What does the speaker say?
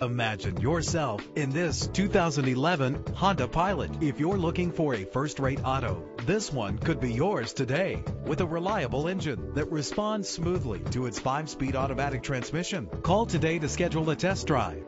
Imagine yourself in this 2011 Honda Pilot. If you're looking for a first-rate auto, this one could be yours today. With a reliable engine that responds smoothly to its 5-speed automatic transmission. Call today to schedule a test drive.